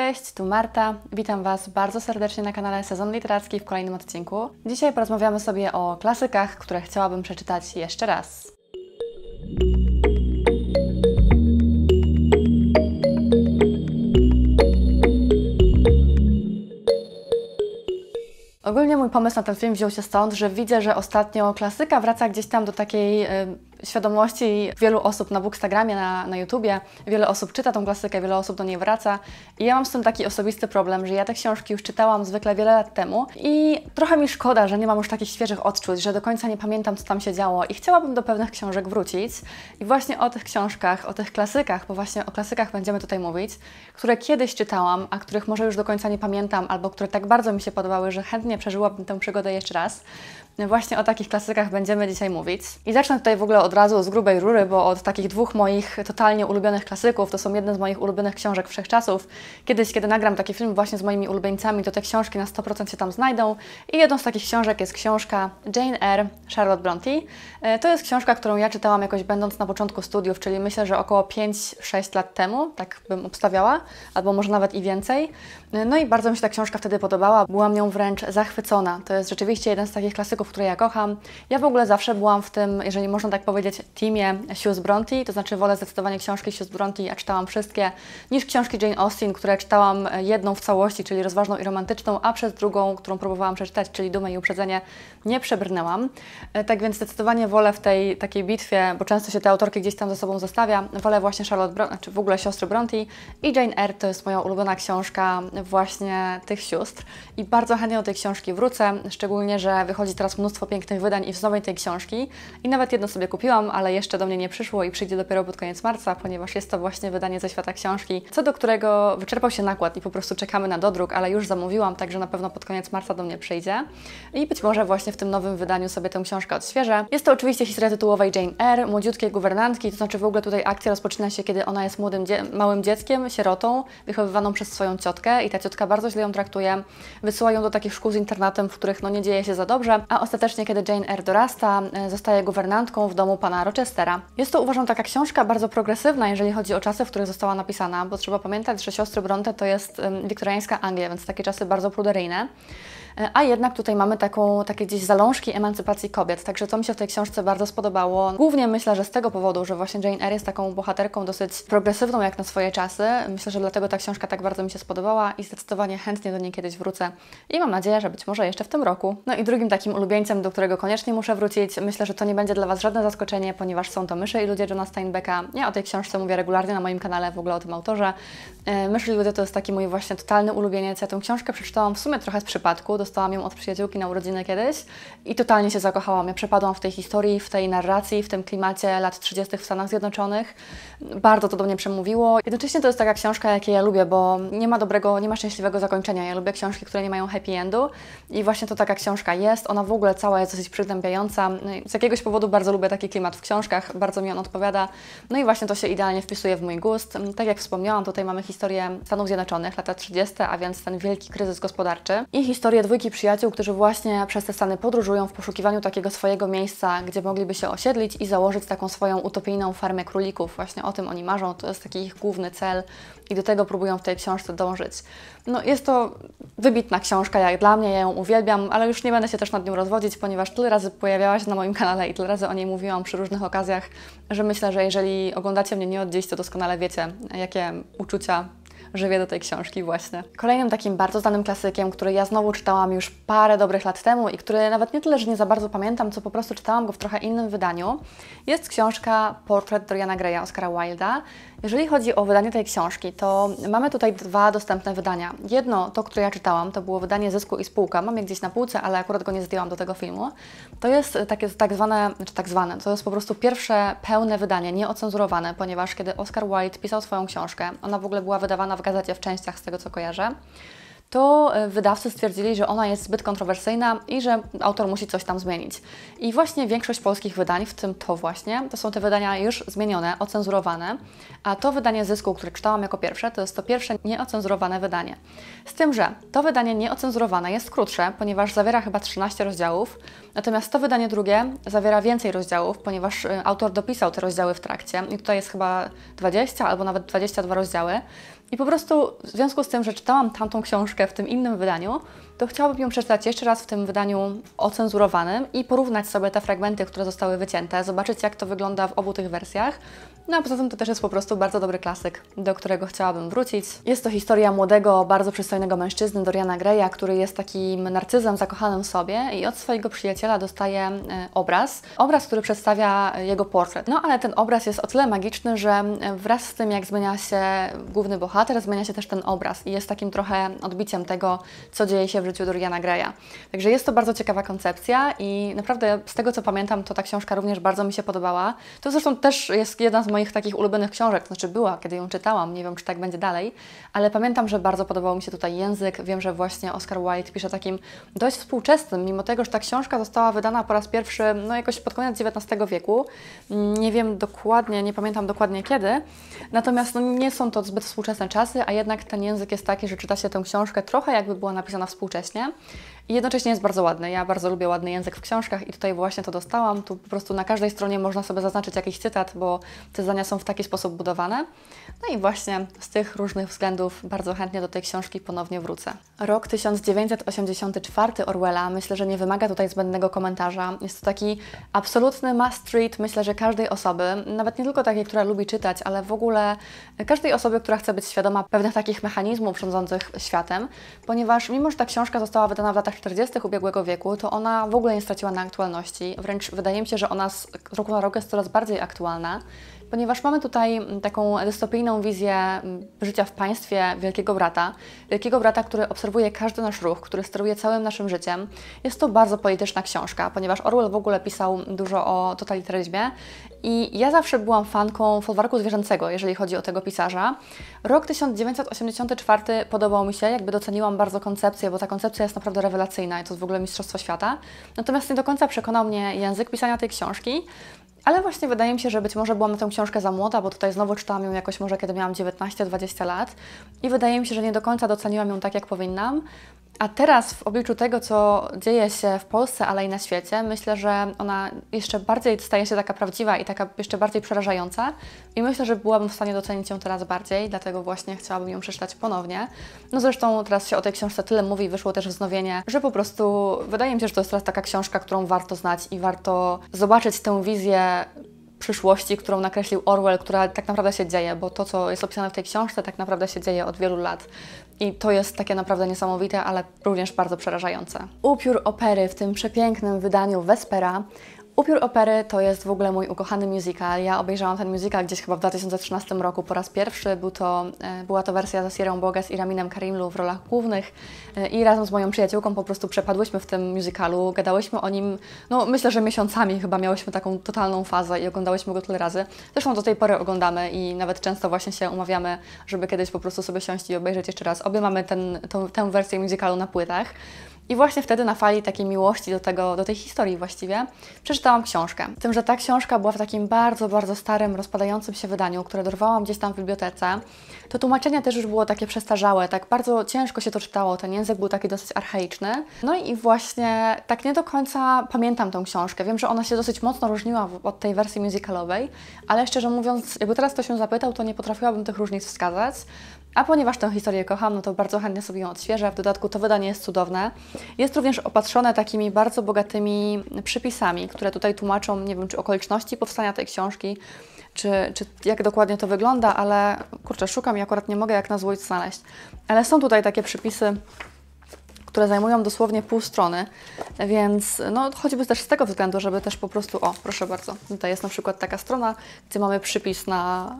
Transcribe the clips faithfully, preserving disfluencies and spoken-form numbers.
Cześć, tu Marta. Witam Was bardzo serdecznie na kanale Sezon Literacki w kolejnym odcinku. Dzisiaj porozmawiamy sobie o klasykach, które chciałabym przeczytać jeszcze raz. Ogólnie mój pomysł na ten film wziął się stąd, że widzę, że ostatnio klasyka wraca gdzieś tam do takiej y, świadomości wielu osób na Bookstagramie, na, na YouTubie. Wiele osób czyta tą klasykę, wiele osób do niej wraca. I ja mam z tym taki osobisty problem, że ja te książki już czytałam zwykle wiele lat temu i trochę mi szkoda, że nie mam już takich świeżych odczuć, że do końca nie pamiętam, co tam się działo i chciałabym do pewnych książek wrócić. I właśnie o tych książkach, o tych klasykach, bo właśnie o klasykach będziemy tutaj mówić, które kiedyś czytałam, a których może już do końca nie pamiętam, albo które tak bardzo mi się podobały, że chętnie przeżyłabym tę przygodę jeszcze raz. Właśnie o takich klasykach będziemy dzisiaj mówić. I zacznę tutaj w ogóle od razu z grubej rury, bo od takich dwóch moich totalnie ulubionych klasyków, to są jedne z moich ulubionych książek wszechczasów. Kiedyś, kiedy nagram taki film właśnie z moimi ulubieńcami, to te książki na sto procent się tam znajdą. I jedną z takich książek jest książka Jane Eyre Charlotte Bronte. To jest książka, którą ja czytałam jakoś będąc na początku studiów, czyli myślę, że około pięć sześć lat temu, tak bym obstawiała, albo może nawet i więcej. No i bardzo mi się ta książka wtedy podobała, byłam nią wręcz zachwycona. To jest rzeczywiście jeden z takich klasyków, które ja kocham. Ja w ogóle zawsze byłam w tym, jeżeli można tak powiedzieć, teamie Sióstr Bronte, to znaczy wolę zdecydowanie książki Sióstr Bronte, a czytałam wszystkie, niż książki Jane Austen, które czytałam jedną w całości, czyli Rozważną i Romantyczną, a przez drugą, którą próbowałam przeczytać, czyli Dumę i Uprzedzenie, nie przebrnęłam. Tak więc zdecydowanie wolę w tej takiej bitwie, bo często się te autorki gdzieś tam ze sobą zostawia, wolę właśnie Charlotte Bronte, czy w ogóle Siostry Bronte, i Jane Eyre to jest moja ulubiona książka właśnie tych sióstr i bardzo chętnie do tej książki wrócę, szczególnie, że wychodzi teraz mnóstwo pięknych wydań i wznowień tej książki i nawet jedno sobie kupiłam, ale jeszcze do mnie nie przyszło i przyjdzie dopiero pod koniec marca, ponieważ jest to właśnie wydanie ze świata książki, co do którego wyczerpał się nakład i po prostu czekamy na dodruk, ale już zamówiłam, także na pewno pod koniec marca do mnie przyjdzie i być może właśnie w tym nowym wydaniu sobie tę książkę odświeżę. Jest to oczywiście historia tytułowej Jane Eyre, młodziutkiej guwernantki, to znaczy w ogóle tutaj akcja rozpoczyna się, kiedy ona jest młodym, dzie małym dzieckiem, sierotą, wychowywaną przez swoją ciotkę i ta ciotka bardzo źle ją traktuje, wysyła ją do takich szkół z internatem, w których no nie dzieje się za dobrze, a ostatecznie, kiedy Jane Eyre dorasta, zostaje guwernantką w domu pana Rochestera. Jest to, uważam, taka książka bardzo progresywna, jeżeli chodzi o czasy, w których została napisana, bo trzeba pamiętać, że Siostry Bronte to jest wiktoriańska Anglia, więc takie czasy bardzo pruderyjne. A jednak tutaj mamy taką, takie gdzieś zalążki emancypacji kobiet, także to mi się w tej książce bardzo spodobało. Głównie myślę, że z tego powodu, że właśnie Jane Eyre jest taką bohaterką dosyć progresywną jak na swoje czasy. Myślę, że dlatego ta książka tak bardzo mi się spodobała i zdecydowanie chętnie do niej kiedyś wrócę i mam nadzieję, że być może jeszcze w tym roku. No i drugim takim ulubieńcem, do którego koniecznie muszę wrócić, myślę, że to nie będzie dla Was żadne zaskoczenie, ponieważ są to Myszy i ludzie Johna Steinbecka. Ja o tej książce mówię regularnie na moim kanale, w ogóle o tym autorze. Myszy i ludzie to jest taki mój właśnie totalny ulubieniec. Ja tę książkę przeczytałam w sumie trochę z przypadku, dostałam ją od przyjaciółki na urodziny kiedyś i totalnie się zakochałam. Ja przepadłam w tej historii, w tej narracji, w tym klimacie lat trzydziestych w Stanach Zjednoczonych. Bardzo to do mnie przemówiło. Jednocześnie to jest taka książka, jakiej ja lubię, bo nie ma dobrego, nie ma szczęśliwego zakończenia. Ja lubię książki, które nie mają happy endu i właśnie to taka książka jest. Ona w ogóle cała jest dosyć przygnębiająca. No i z jakiegoś powodu bardzo lubię taki klimat w książkach, bardzo mi on odpowiada. No i właśnie to się idealnie wpisuje w mój gust. Tak jak wspomniałam, tutaj mamy historię Stanów Zjednoczonych, lata trzydzieste, a więc ten wielki kryzys gospodarczy i historię dwójki przyjaciół, którzy właśnie przez te Stany podróżują w poszukiwaniu takiego swojego miejsca, gdzie mogliby się osiedlić i założyć taką swoją utopijną farmę królików. Właśnie o tym oni marzą, to jest taki ich główny cel i do tego próbują w tej książce dążyć. No jest to wybitna książka jak dla mnie, ja ją uwielbiam, ale już nie będę się też nad nią rozwodzić, ponieważ tyle razy pojawiała się na moim kanale i tyle razy o niej mówiłam przy różnych okazjach, że myślę, że jeżeli oglądacie mnie nie od dziś, to doskonale wiecie, jakie uczucia żywię do tej książki właśnie. Kolejnym takim bardzo znanym klasykiem, który ja znowu czytałam już parę dobrych lat temu i który nawet nie tyle, że nie za bardzo pamiętam, co po prostu czytałam go w trochę innym wydaniu, jest książka Portret Doriana Graya Oscara Wilda. Jeżeli chodzi o wydanie tej książki, to mamy tutaj dwa dostępne wydania. Jedno, to, które ja czytałam, to było wydanie Zysku i Spółka. Mam je gdzieś na półce, ale akurat go nie zdjęłam do tego filmu. To jest takie tak zwane, znaczy tak zwane, to jest po prostu pierwsze pełne wydanie, nieocenzurowane, ponieważ kiedy Oscar Wilde pisał swoją książkę, ona w ogóle była wydawana w gazecie w częściach, z tego co kojarzę, to wydawcy stwierdzili, że ona jest zbyt kontrowersyjna i że autor musi coś tam zmienić. I właśnie większość polskich wydań, w tym to właśnie, to są te wydania już zmienione, ocenzurowane, a to wydanie Zysku, które czytałam jako pierwsze, to jest to pierwsze nieocenzurowane wydanie. Z tym, że to wydanie nieocenzurowane jest krótsze, ponieważ zawiera chyba trzynaście rozdziałów, natomiast to wydanie drugie zawiera więcej rozdziałów, ponieważ autor dopisał te rozdziały w trakcie i tutaj jest chyba dwadzieścia albo nawet dwadzieścia dwa rozdziały. I po prostu w związku z tym, że czytałam tamtą książkę w tym innym wydaniu, to chciałabym ją przeczytać jeszcze raz w tym wydaniu ocenzurowanym i porównać sobie te fragmenty, które zostały wycięte, zobaczyć jak to wygląda w obu tych wersjach. No a poza tym to też jest po prostu bardzo dobry klasyk, do którego chciałabym wrócić. Jest to historia młodego, bardzo przystojnego mężczyzny, Doriana Graya, który jest takim narcyzem zakochanym w sobie i od swojego przyjaciela dostaje obraz. Obraz, który przedstawia jego portret. No ale ten obraz jest o tyle magiczny, że wraz z tym jak zmienia się główny bohater, zmienia się też ten obraz i jest takim trochę odbiciem tego, co dzieje się w życiu Doriana Graya. Także jest to bardzo ciekawa koncepcja i naprawdę z tego co pamiętam, to ta książka również bardzo mi się podobała. To zresztą też jest jedna z moich moich takich ulubionych książek, znaczy była, kiedy ją czytałam, nie wiem, czy tak będzie dalej, ale pamiętam, że bardzo podobał mi się tutaj język. Wiem, że właśnie Oscar Wilde pisze takim dość współczesnym, mimo tego, że ta książka została wydana po raz pierwszy, no jakoś pod koniec dziewiętnastego wieku. Nie wiem dokładnie, nie pamiętam dokładnie kiedy, natomiast no, nie są to zbyt współczesne czasy, a jednak ten język jest taki, że czyta się tę książkę trochę jakby była napisana współcześnie. I jednocześnie jest bardzo ładny. Ja bardzo lubię ładny język w książkach i tutaj właśnie to dostałam. Tu po prostu na każdej stronie można sobie zaznaczyć jakiś cytat, bo te zdania są w taki sposób budowane. No i właśnie z tych różnych względów bardzo chętnie do tej książki ponownie wrócę. Rok tysiąc dziewięćset osiemdziesiąty czwarty Orwella myślę, że nie wymaga tutaj zbędnego komentarza. Jest to taki absolutny must read, myślę, że każdej osoby, nawet nie tylko takiej, która lubi czytać, ale w ogóle każdej osoby, która chce być świadoma pewnych takich mechanizmów rządzących światem, ponieważ mimo, że ta książka została wydana w latach czterdziestych ubiegłego wieku, to ona w ogóle nie straciła na aktualności. Wręcz wydaje mi się, że ona z roku na rok jest coraz bardziej aktualna, ponieważ mamy tutaj taką dystopijną wizję życia w państwie Wielkiego Brata. Wielkiego Brata, który obserwuje każdy nasz ruch, który steruje całym naszym życiem. Jest to bardzo polityczna książka, ponieważ Orwell w ogóle pisał dużo o totalitaryzmie i ja zawsze byłam fanką Folwarku Zwierzęcego, jeżeli chodzi o tego pisarza. Rok tysiąc dziewięćset osiemdziesiąty czwarty podobał mi się, jakby doceniłam bardzo koncepcję, bo ta koncepcja jest naprawdę rewelacyjna i to jest w ogóle mistrzostwo świata. Natomiast nie do końca przekonał mnie język pisania tej książki. Ale właśnie wydaje mi się, że być może byłam na tę książkę za młoda, bo tutaj znowu czytałam ją jakoś może kiedy miałam dziewiętnaście dwadzieścia lat i wydaje mi się, że nie do końca doceniłam ją tak jak powinnam. A teraz w obliczu tego, co dzieje się w Polsce, ale i na świecie, myślę, że ona jeszcze bardziej staje się taka prawdziwa i taka jeszcze bardziej przerażająca i myślę, że byłabym w stanie docenić ją teraz bardziej, dlatego właśnie chciałabym ją przeczytać ponownie. No zresztą teraz się o tej książce tyle mówi, wyszło też wznowienie, że po prostu wydaje mi się, że to jest teraz taka książka, którą warto znać i warto zobaczyć tę wizję przyszłości, którą nakreślił Orwell, która tak naprawdę się dzieje, bo to, co jest opisane w tej książce, tak naprawdę się dzieje od wielu lat. I to jest takie naprawdę niesamowite, ale również bardzo przerażające. Upiór opery w tym przepięknym wydaniu Vespera. Upiór opery to jest w ogóle mój ukochany musical. Ja obejrzałam ten musical gdzieś chyba w dwa tysiące trzynastym roku po raz pierwszy. Był to, była to wersja ze Sierrą Boggess i Raminem Karimlu w rolach głównych i razem z moją przyjaciółką po prostu przepadłyśmy w tym musicalu, gadałyśmy o nim, no myślę, że miesiącami chyba miałyśmy taką totalną fazę i oglądałyśmy go tyle razy. Zresztą do tej pory oglądamy i nawet często właśnie się umawiamy, żeby kiedyś po prostu sobie siąść i obejrzeć jeszcze raz. Obie mamy ten, tą, tę wersję musicalu na płytach. I właśnie wtedy na fali takiej miłości do tego, do tej historii właściwie, przeczytałam książkę. Z tym, że ta książka była w takim bardzo, bardzo starym, rozpadającym się wydaniu, które dorwałam gdzieś tam w bibliotece. To tłumaczenie też już było takie przestarzałe, tak bardzo ciężko się to czytało, ten język był taki dosyć archaiczny. No i właśnie tak nie do końca pamiętam tą książkę. Wiem, że ona się dosyć mocno różniła od tej wersji musicalowej, ale szczerze mówiąc, jakby teraz ktoś mnie zapytał, to nie potrafiłabym tych różnic wskazać. A ponieważ tę historię kocham, no to bardzo chętnie sobie ją odświeżę. W dodatku to wydanie jest cudowne. Jest również opatrzone takimi bardzo bogatymi przypisami, które tutaj tłumaczą, nie wiem, czy okoliczności powstania tej książki, czy, czy jak dokładnie to wygląda, ale kurczę, szukam i akurat nie mogę jak na złość znaleźć. Ale są tutaj takie przypisy, które zajmują dosłownie pół strony, więc no choćby też z tego względu, żeby też po prostu, o proszę bardzo, tutaj jest na przykład taka strona, gdzie mamy przypis na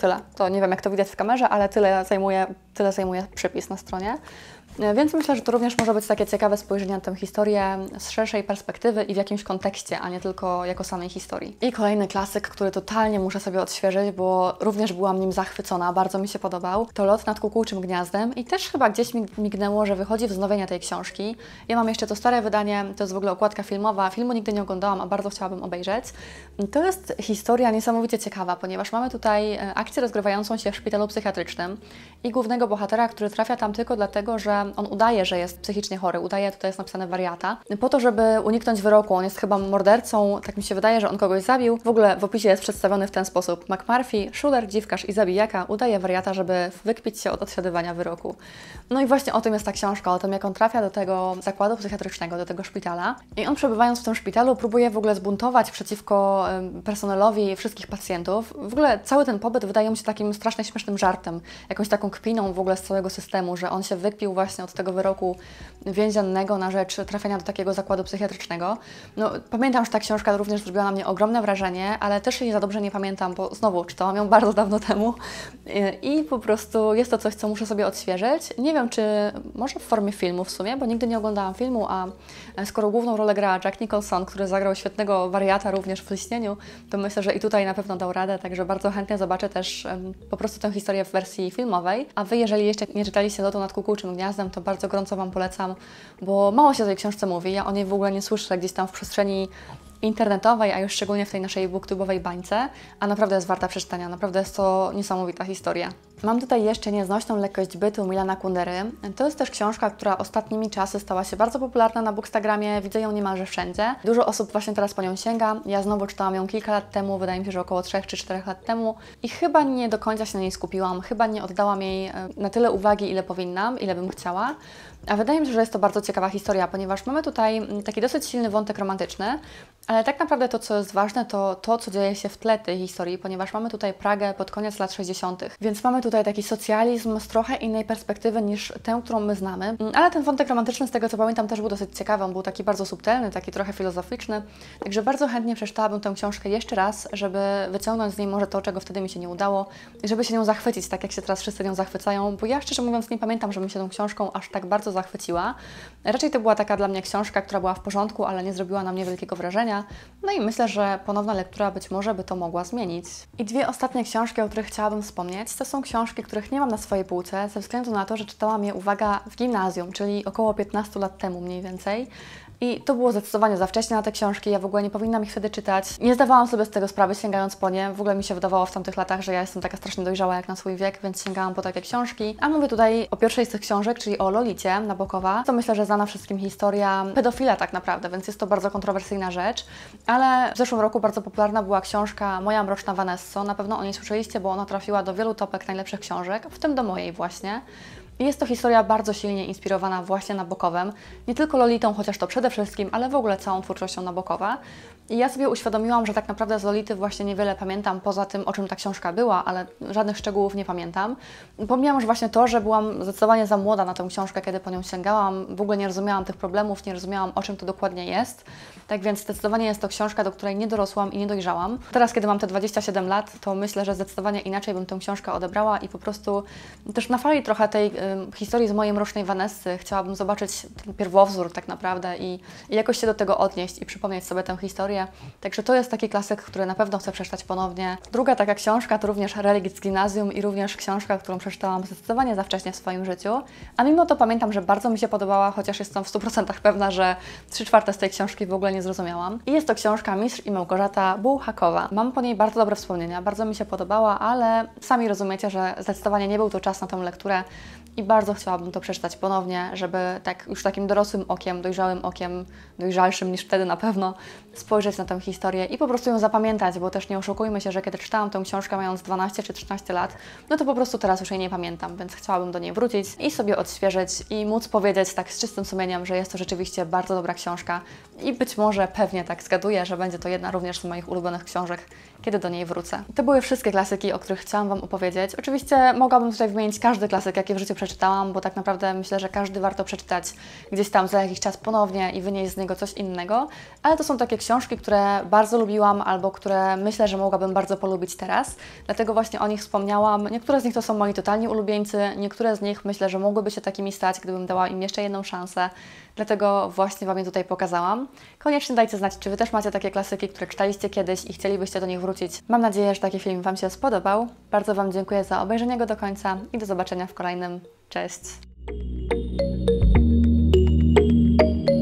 tyle. To nie wiem, jak to widać w kamerze, ale tyle zajmuje, tyle zajmuje przypis na stronie. Więc myślę, że to również może być takie ciekawe spojrzenie na tę historię z szerszej perspektywy i w jakimś kontekście, a nie tylko jako samej historii. I kolejny klasyk, który totalnie muszę sobie odświeżyć, bo również byłam nim zachwycona, bardzo mi się podobał, to Lot nad kukułczym gniazdem i też chyba gdzieś mi mignęło, że wychodzi wznowienie tej książki. Ja mam jeszcze to stare wydanie, to jest w ogóle okładka filmowa, filmu nigdy nie oglądałam, a bardzo chciałabym obejrzeć. To jest historia niesamowicie ciekawa, ponieważ mamy tutaj akcję rozgrywającą się w szpitalu psychiatrycznym i głównego bohatera, który trafia tam tylko dlatego, że on udaje, że jest psychicznie chory, udaje, tutaj jest napisane wariata, po to, żeby uniknąć wyroku. On jest chyba mordercą, tak mi się wydaje, że on kogoś zabił. W ogóle w opisie jest przedstawiony w ten sposób. McMurphy, szuler, dziwkarz i zabijaka udaje wariata, żeby wykpić się od odsiadywania wyroku. No i właśnie o tym jest ta książka, o tym, jak on trafia do tego zakładu psychiatrycznego, do tego szpitala. I on, przebywając w tym szpitalu, próbuje w ogóle zbuntować przeciwko personelowi wszystkich pacjentów. W ogóle cały ten pobyt wydaje mi się takim strasznie śmiesznym żartem, jakąś taką kpiną w ogóle z całego systemu, że on się wypił właśnie od tego wyroku więziennego na rzecz trafienia do takiego zakładu psychiatrycznego. No, pamiętam, że ta książka również zrobiła na mnie ogromne wrażenie, ale też jej za dobrze nie pamiętam, bo znowu czytałam ją bardzo dawno temu i po prostu jest to coś, co muszę sobie odświeżyć. Nie wiem, czy może w formie filmu w sumie, bo nigdy nie oglądałam filmu, a skoro główną rolę gra Jack Nicholson, który zagrał świetnego wariata również w Lśnieniu, to myślę, że i tutaj na pewno dał radę, także bardzo chętnie zobaczę też po prostu tę historię w wersji filmowej. A Wy, jeżeli jeszcze nie czytaliście Lotu nad kukułczym gniazdem, to bardzo gorąco Wam polecam, bo mało się o tej książce mówi, ja o niej w ogóle nie słyszę gdzieś tam w przestrzeni internetowej, a już szczególnie w tej naszej booktube'owej bańce, a naprawdę jest warta przeczytania, naprawdę jest to niesamowita historia. Mam tutaj jeszcze Nieznośną lekkość bytu Milana Kundery. To jest też książka, która ostatnimi czasy stała się bardzo popularna na Bookstagramie, widzę ją niemalże wszędzie. Dużo osób właśnie teraz po nią sięga, ja znowu czytałam ją kilka lat temu, wydaje mi się, że około trzech czy czterech lat temu i chyba nie do końca się na niej skupiłam, chyba nie oddałam jej na tyle uwagi, ile powinnam, ile bym chciała. A wydaje mi się, że jest to bardzo ciekawa historia, ponieważ mamy tutaj taki dosyć silny wątek romantyczny, ale tak naprawdę to, co jest ważne, to to, co dzieje się w tle tej historii, ponieważ mamy tutaj Pragę pod koniec lat sześćdziesiątych, więc mamy tutaj taki socjalizm z trochę innej perspektywy niż tę, którą my znamy. Ale ten wątek romantyczny, z tego co pamiętam, też był dosyć ciekawy, on był taki bardzo subtelny, taki trochę filozoficzny, także bardzo chętnie przeczytałabym tę książkę jeszcze raz, żeby wyciągnąć z niej może to, czego wtedy mi się nie udało i żeby się nią zachwycić, tak jak się teraz wszyscy nią zachwycają, bo ja szczerze mówiąc nie pamiętam, żebym się tą książką aż tak bardzo zachwyciła. Raczej to była taka dla mnie książka, która była w porządku, ale nie zrobiła na mnie wielkiego wrażenia. No i myślę, że ponowna lektura być może by to mogła zmienić. I dwie ostatnie książki, o których chciałabym wspomnieć, to są książki, których nie mam na swojej półce, ze względu na to, że czytałam je, uwaga, w gimnazjum, czyli około piętnastu lat temu mniej więcej. I to było zdecydowanie za wcześnie na te książki, ja w ogóle nie powinnam ich wtedy czytać. Nie zdawałam sobie z tego sprawy, sięgając po nie. W ogóle mi się wydawało w tamtych latach, że ja jestem taka strasznie dojrzała jak na swój wiek, więc sięgałam po takie książki. A mówię tutaj o pierwszej z tych książek, czyli o Lolicie Nabokowa. To myślę, że znana wszystkim historia pedofila tak naprawdę, więc jest to bardzo kontrowersyjna rzecz. Ale w zeszłym roku bardzo popularna była książka Moja Mroczna Vanessa. Na pewno o niej słyszeliście, bo ona trafiła do wielu topek najlepszych książek, w tym do mojej właśnie. Jest to historia bardzo silnie inspirowana właśnie Nabokowem, nie tylko Lolitą, chociaż to przede wszystkim, ale w ogóle całą twórczością Nabokowa. I ja sobie uświadomiłam, że tak naprawdę z Lolity właśnie niewiele pamiętam, poza tym, o czym ta książka była, ale żadnych szczegółów nie pamiętam. Pomijam już właśnie to, że byłam zdecydowanie za młoda na tę książkę, kiedy po nią sięgałam, w ogóle nie rozumiałam tych problemów, nie rozumiałam, o czym to dokładnie jest. Tak więc zdecydowanie jest to książka, do której nie dorosłam i nie dojrzałam. Teraz, kiedy mam te dwadzieścia siedem lat, to myślę, że zdecydowanie inaczej bym tę książkę odebrała i po prostu też na fali trochę tej historii z Mojej Mrocznej Vanessy chciałabym zobaczyć ten pierwowzór tak naprawdę i, i jakoś się do tego odnieść i przypomnieć sobie tę historię. Także to jest taki klasyk, który na pewno chcę przeczytać ponownie. Druga taka książka to również Relikt z gimnazjum i również książka, którą przeczytałam zdecydowanie za wcześnie w swoim życiu, a mimo to pamiętam, że bardzo mi się podobała, chociaż jestem w stu procentach pewna, że trzy czwarte z tej książki w ogóle nie zrozumiałam. I jest to książka Mistrz i Małgorzata Bułhakowa. Mam po niej bardzo dobre wspomnienia, bardzo mi się podobała, ale sami rozumiecie, że zdecydowanie nie był to czas na tę lekturę. I bardzo chciałabym to przeczytać ponownie, żeby tak już takim dorosłym okiem, dojrzałym okiem, dojrzalszym niż wtedy na pewno, spojrzeć na tę historię i po prostu ją zapamiętać, bo też nie oszukujmy się, że kiedy czytałam tę książkę mając dwanaście czy trzynaście lat, no to po prostu teraz już jej nie pamiętam, więc chciałabym do niej wrócić i sobie odświeżyć i móc powiedzieć tak z czystym sumieniem, że jest to rzeczywiście bardzo dobra książka i być może, pewnie tak zgaduję, że będzie to jedna również z moich ulubionych książek, kiedy do niej wrócę. To były wszystkie klasyki, o których chciałam Wam opowiedzieć. Oczywiście mogłabym tutaj wymienić każdy klasyk, jaki w życiu przeczytałam, bo tak naprawdę myślę, że każdy warto przeczytać gdzieś tam za jakiś czas ponownie i wynieść z niego coś innego, ale to są takie książki, które bardzo lubiłam albo które myślę, że mogłabym bardzo polubić teraz, dlatego właśnie o nich wspomniałam. Niektóre z nich to są moi totalni ulubieńcy, niektóre z nich myślę, że mogłyby się takimi stać, gdybym dała im jeszcze jedną szansę, dlatego właśnie Wam je tutaj pokazałam. Koniecznie dajcie znać, czy Wy też macie takie klasyki, które czytaliście kiedyś i chcielibyście do nich wrócić. Mam nadzieję, że taki film Wam się spodobał. Bardzo Wam dziękuję za obejrzenie go do końca i do zobaczenia w kolejnym. Cześć!